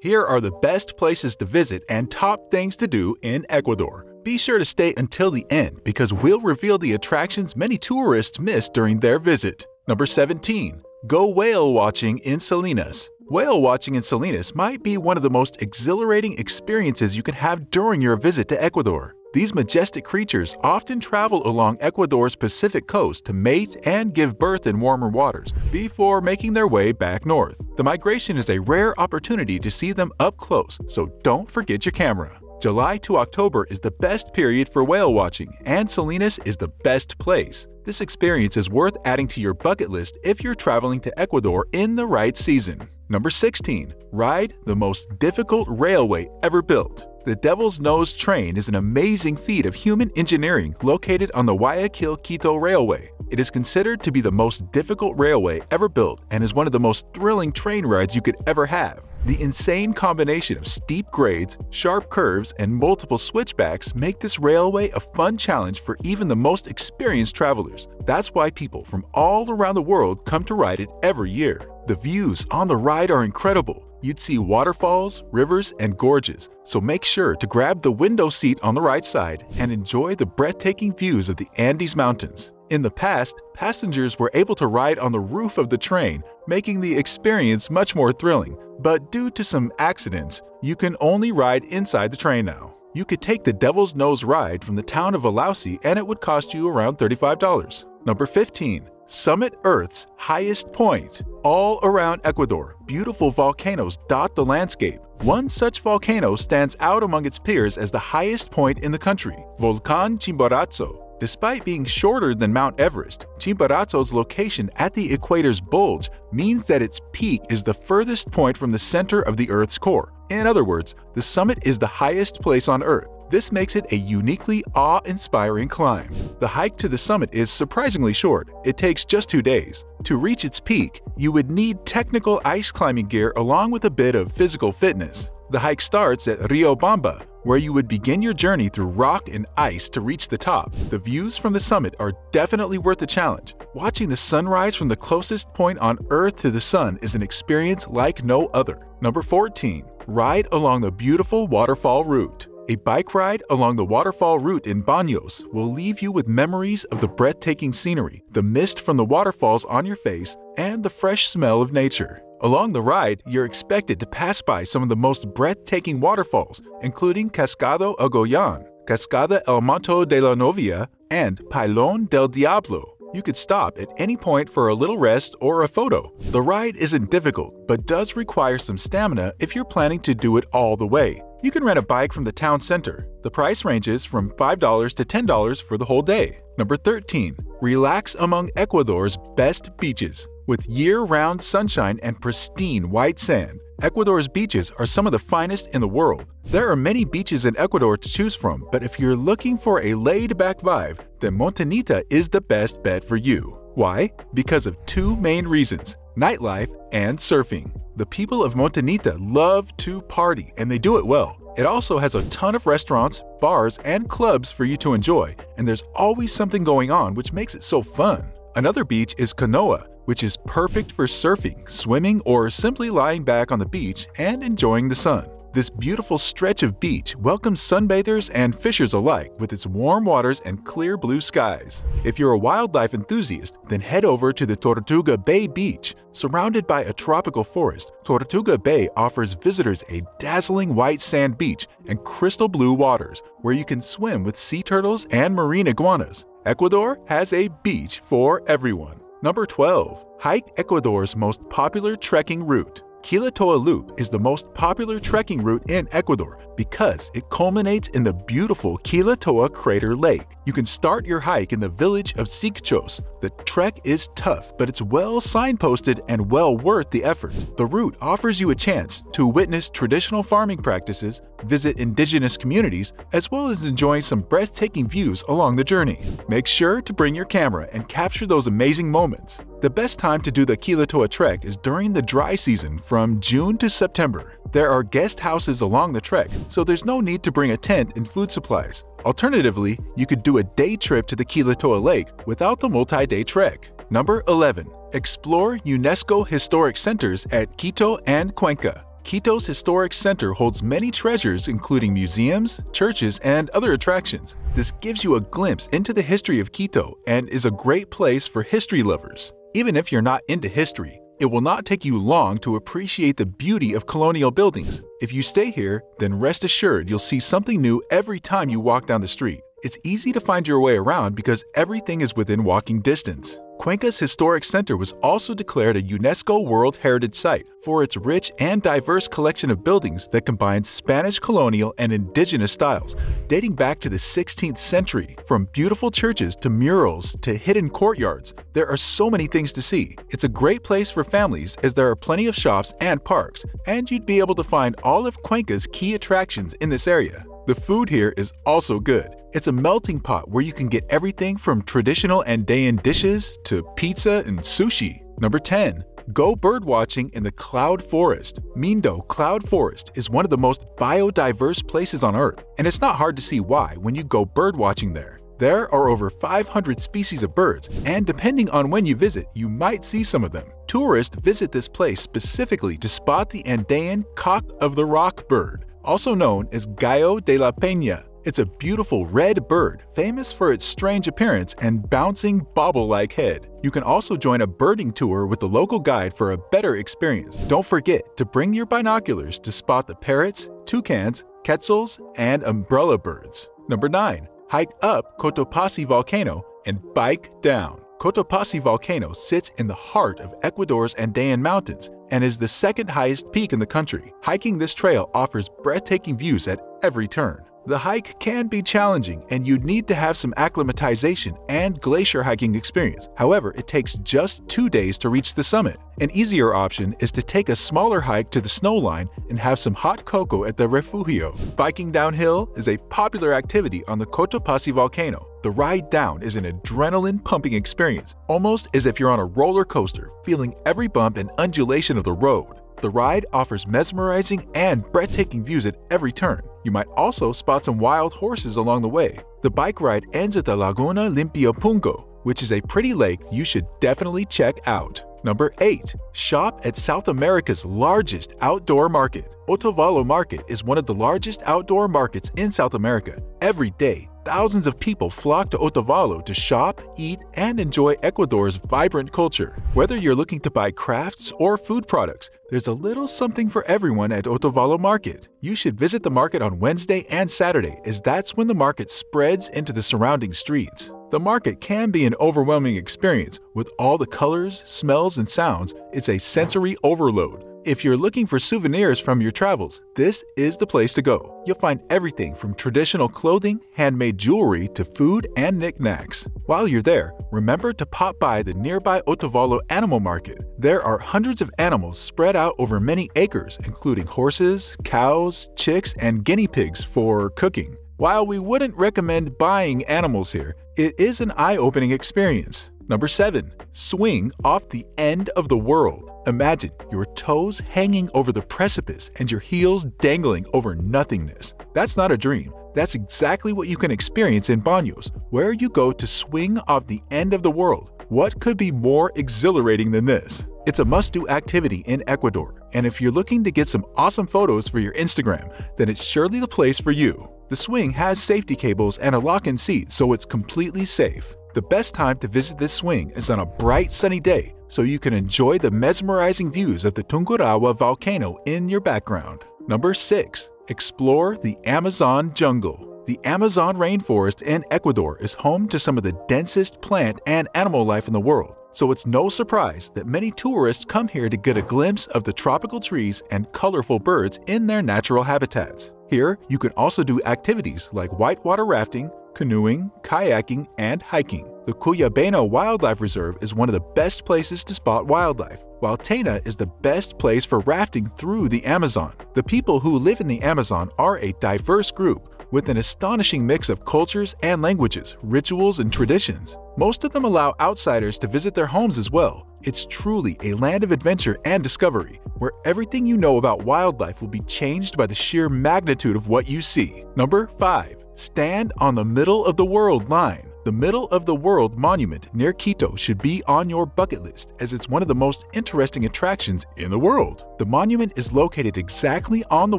Here are the best places to visit and top things to do in Ecuador. Be sure to stay until the end because we'll reveal the attractions many tourists miss during their visit. Number 17. Go whale watching in Salinas. Whale watching in Salinas might be one of the most exhilarating experiences you can have during your visit to Ecuador. These majestic creatures often travel along Ecuador's Pacific coast to mate and give birth in warmer waters before making their way back north. The migration is a rare opportunity to see them up close, so don't forget your camera. July to October is the best period for whale watching, and Salinas is the best place. This experience is worth adding to your bucket list if you're traveling to Ecuador in the right season. Number 16. Ride the most difficult railway ever built. The Devil's Nose Train is an amazing feat of human engineering located on the Guayaquil-Quito Railway. It is considered to be the most difficult railway ever built and is one of the most thrilling train rides you could ever have. The insane combination of steep grades, sharp curves, and multiple switchbacks make this railway a fun challenge for even the most experienced travelers. That's why people from all around the world come to ride it every year. The views on the ride are incredible. You'd see waterfalls, rivers, and gorges, so make sure to grab the window seat on the right side and enjoy the breathtaking views of the Andes Mountains. In the past, passengers were able to ride on the roof of the train, making the experience much more thrilling, but due to some accidents, you can only ride inside the train now. You could take the Devil's Nose ride from the town of Valausi and it would cost you around $35. Number 15. Summit Earth's highest point. All around Ecuador, beautiful volcanoes dot the landscape. One such volcano stands out among its peers as the highest point in the country, Volcán Chimborazo. Despite being shorter than Mount Everest, Chimborazo's location at the equator's bulge means that its peak is the furthest point from the center of the Earth's core. In other words, the summit is the highest place on Earth. This makes it a uniquely awe-inspiring climb. The hike to the summit is surprisingly short. It takes just 2 days. To reach its peak, you would need technical ice climbing gear along with a bit of physical fitness. The hike starts at Riobamba, where you would begin your journey through rock and ice to reach the top. The views from the summit are definitely worth the challenge. Watching the sunrise from the closest point on Earth to the sun is an experience like no other. Number 14. Ride along the beautiful waterfall route. A bike ride along the waterfall route in Baños will leave you with memories of the breathtaking scenery, the mist from the waterfalls on your face, and the fresh smell of nature. Along the ride, you're expected to pass by some of the most breathtaking waterfalls, including Cascada El Goyan, Cascada El Manto de la Novia, and Pailón del Diablo. You could stop at any point for a little rest or a photo. The ride isn't difficult, but does require some stamina if you're planning to do it all the way. You can rent a bike from the town center. The price ranges from $5 to $10 for the whole day. Number 13. Relax among Ecuador's best beaches. With year-round sunshine and pristine white sand, Ecuador's beaches are some of the finest in the world. There are many beaches in Ecuador to choose from, but if you're looking for a laid-back vibe, then Montanita is the best bet for you. Why? Because of two main reasons: nightlife and surfing. The people of Montanita love to party, and they do it well. It also has a ton of restaurants, bars, and clubs for you to enjoy, and there's always something going on, which makes it so fun. Another beach is Canoa, which is perfect for surfing, swimming, or simply lying back on the beach and enjoying the sun. This beautiful stretch of beach welcomes sunbathers and fishers alike with its warm waters and clear blue skies. If you're a wildlife enthusiast, then head over to the Tortuga Bay Beach. Surrounded by a tropical forest, Tortuga Bay offers visitors a dazzling white sand beach and crystal blue waters where you can swim with sea turtles and marine iguanas. Ecuador has a beach for everyone. Number 12. Hike Ecuador's most popular trekking route. Quilotoa Loop is the most popular trekking route in Ecuador because it culminates in the beautiful Quilotoa Crater Lake. You can start your hike in the village of Siquichos. The trek is tough, but it's well signposted and well worth the effort. The route offers you a chance to witness traditional farming practices, visit indigenous communities, as well as enjoy some breathtaking views along the journey. Make sure to bring your camera and capture those amazing moments. The best time to do the Quilotoa trek is during the dry season from June to September. There are guest houses along the trek, so there's no need to bring a tent and food supplies. Alternatively, you could do a day trip to the Quilotoa Lake without the multi-day trek. Number 11. Explore UNESCO historic centers at Quito and Cuenca. Quito's historic center holds many treasures including museums, churches, and other attractions. This gives you a glimpse into the history of Quito and is a great place for history lovers. Even if you're not into history, it will not take you long to appreciate the beauty of colonial buildings. If you stay here, then rest assured you'll see something new every time you walk down the street. It's easy to find your way around because everything is within walking distance. Cuenca's historic center was also declared a UNESCO World Heritage Site for its rich and diverse collection of buildings that combines Spanish colonial and indigenous styles, dating back to the 16th century. From beautiful churches to murals to hidden courtyards, there are so many things to see. It's a great place for families as there are plenty of shops and parks, and you'd be able to find all of Cuenca's key attractions in this area. The food here is also good. It's a melting pot where you can get everything from traditional Andean dishes to pizza and sushi. Number 10. Go birdwatching in the Cloud Forest. Mindo Cloud Forest is one of the most biodiverse places on Earth, and it's not hard to see why when you go birdwatching there. There are over 500 species of birds, and depending on when you visit, you might see some of them. Tourists visit this place specifically to spot the Andean cock of the rock bird, also known as Gallo de la Peña. It's a beautiful red bird, famous for its strange appearance and bouncing bobble-like head. You can also join a birding tour with the local guide for a better experience. Don't forget to bring your binoculars to spot the parrots, toucans, quetzals, and umbrella birds. Number 9. Hike up Cotopaxi Volcano and bike down. Cotopaxi Volcano sits in the heart of Ecuador's Andean Mountains and is the second highest peak in the country. Hiking this trail offers breathtaking views at every turn. The hike can be challenging, and you'd need to have some acclimatization and glacier hiking experience. However, it takes just 2 days to reach the summit. An easier option is to take a smaller hike to the snowline and have some hot cocoa at the refugio. Biking downhill is a popular activity on the Cotopaxi volcano. The ride down is an adrenaline-pumping experience, almost as if you're on a roller coaster, feeling every bump and undulation of the road. The ride offers mesmerizing and breathtaking views at every turn. You might also spot some wild horses along the way. The bike ride ends at the Laguna Limpia Pungo, which is a pretty lake you should definitely check out. Number 8. Shop at South America's largest outdoor market. Otavalo Market is one of the largest outdoor markets in South America. Every day, thousands of people flock to Otavalo to shop, eat, and enjoy Ecuador's vibrant culture. Whether you're looking to buy crafts or food products, there's a little something for everyone at Otavalo Market. You should visit the market on Wednesday and Saturday, as that's when the market spreads into the surrounding streets. The market can be an overwhelming experience. With all the colors, smells, and sounds, it's a sensory overload. If you're looking for souvenirs from your travels, this is the place to go. You'll find everything from traditional clothing, handmade jewelry, to food and knickknacks. While you're there, remember to pop by the nearby Otavalo Animal Market. There are hundreds of animals spread out over many acres, including horses, cows, chicks, and guinea pigs for cooking. While we wouldn't recommend buying animals here, it is an eye-opening experience. Number 7. Swing off the end of the world. Imagine your toes hanging over the precipice and your heels dangling over nothingness. That's not a dream. That's exactly what you can experience in Baños, where you go to swing off the end of the world. What could be more exhilarating than this? It's a must-do activity in Ecuador, and if you're looking to get some awesome photos for your Instagram, then it's surely the place for you. The swing has safety cables and a lock-in seat, so it's completely safe. The best time to visit this swing is on a bright sunny day, so you can enjoy the mesmerizing views of the Tungurahua volcano in your background. Number 6. Explore the Amazon jungle. The Amazon rainforest in Ecuador is home to some of the densest plant and animal life in the world, so it's no surprise that many tourists come here to get a glimpse of the tropical trees and colorful birds in their natural habitats. Here, you can also do activities like whitewater rafting, canoeing, kayaking, and hiking. The Cuyabeno Wildlife Reserve is one of the best places to spot wildlife, while Tena is the best place for rafting through the Amazon. The people who live in the Amazon are a diverse group with an astonishing mix of cultures and languages, rituals, and traditions. Most of them allow outsiders to visit their homes as well. It's truly a land of adventure and discovery, where everything you know about wildlife will be changed by the sheer magnitude of what you see. Number 5. Stand on the middle of the world line. The Middle of the World Monument near Quito should be on your bucket list, as it's one of the most interesting attractions in the world. The monument is located exactly on the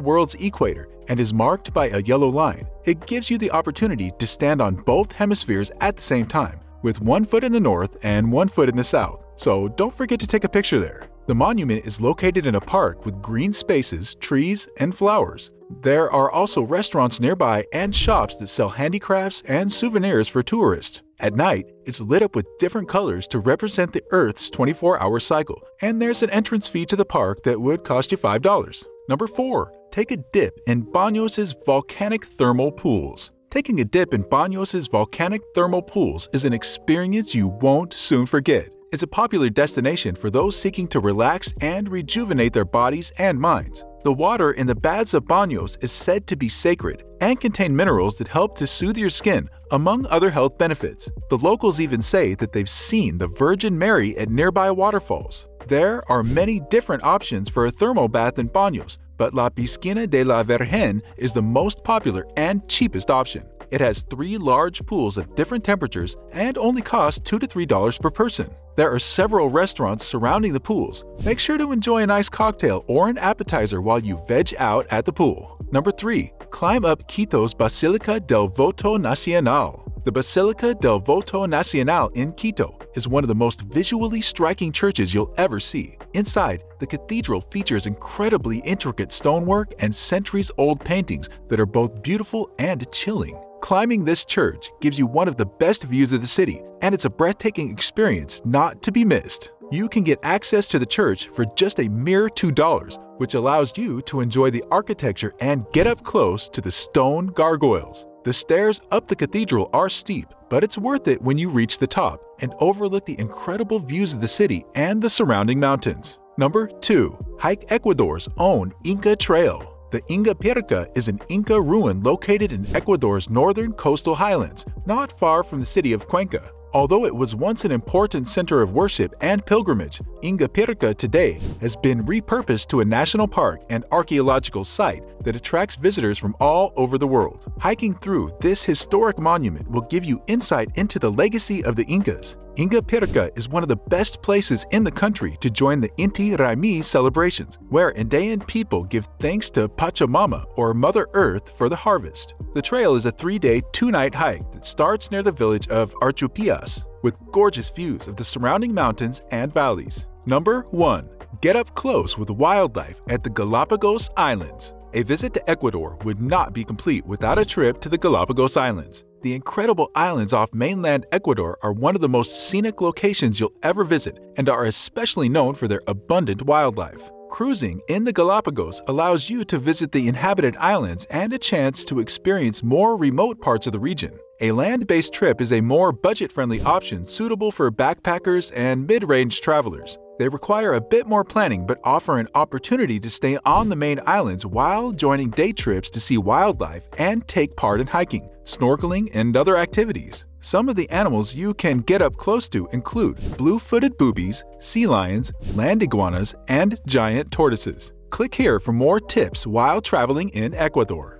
world's equator and is marked by a yellow line. It gives you the opportunity to stand on both hemispheres at the same time, with one foot in the north and one foot in the south, so don't forget to take a picture there. The monument is located in a park with green spaces, trees, and flowers. There are also restaurants nearby and shops that sell handicrafts and souvenirs for tourists. At night, it's lit up with different colors to represent the Earth's 24-hour cycle, and there's an entrance fee to the park that would cost you $5. Number 4. Take a dip in Baños' volcanic thermal pools. Taking a dip in Baños' volcanic thermal pools is an experience you won't soon forget. It's a popular destination for those seeking to relax and rejuvenate their bodies and minds. The water in the baths of Baños is said to be sacred and contain minerals that help to soothe your skin, among other health benefits. The locals even say that they've seen the Virgin Mary at nearby waterfalls. There are many different options for a thermal bath in Baños, but La Piscina de la Virgen is the most popular and cheapest option. It has 3 large pools of different temperatures and only costs $2 to $3 per person. There are several restaurants surrounding the pools. Make sure to enjoy a nice cocktail or an appetizer while you veg out at the pool. Number 3. Climb up Quito's Basílica del Voto Nacional. The Basílica del Voto Nacional in Quito is one of the most visually striking churches you'll ever see. Inside, the cathedral features incredibly intricate stonework and centuries-old paintings that are both beautiful and chilling. Climbing this church gives you one of the best views of the city, and it's a breathtaking experience not to be missed. You can get access to the church for just a mere $2, which allows you to enjoy the architecture and get up close to the stone gargoyles. The stairs up the cathedral are steep, but it's worth it when you reach the top and overlook the incredible views of the city and the surrounding mountains. Number 2. Hike Ecuador's own Inca Trail. The Ingapirca is an Inca ruin located in Ecuador's northern coastal highlands, not far from the city of Cuenca. Although it was once an important center of worship and pilgrimage, Ingapirca today has been repurposed to a national park and archaeological site that attracts visitors from all over the world. Hiking through this historic monument will give you insight into the legacy of the Incas. Ingapirca is one of the best places in the country to join the Inti Raymi celebrations, where Andean people give thanks to Pachamama, or Mother Earth, for the harvest. The trail is a 3-day, 2-night hike that starts near the village of Archupias, with gorgeous views of the surrounding mountains and valleys. Number 1. Get up close with wildlife at the Galapagos Islands. A visit to Ecuador would not be complete without a trip to the Galapagos Islands. The incredible islands off mainland Ecuador are one of the most scenic locations you'll ever visit and are especially known for their abundant wildlife. Cruising in the Galapagos allows you to visit the inhabited islands and a chance to experience more remote parts of the region. A land-based trip is a more budget-friendly option suitable for backpackers and mid-range travelers. They require a bit more planning but offer an opportunity to stay on the main islands while joining day trips to see wildlife and take part in hiking, snorkeling, and other activities. Some of the animals you can get up close to include blue-footed boobies, sea lions, land iguanas, and giant tortoises. Click here for more tips while traveling in Ecuador.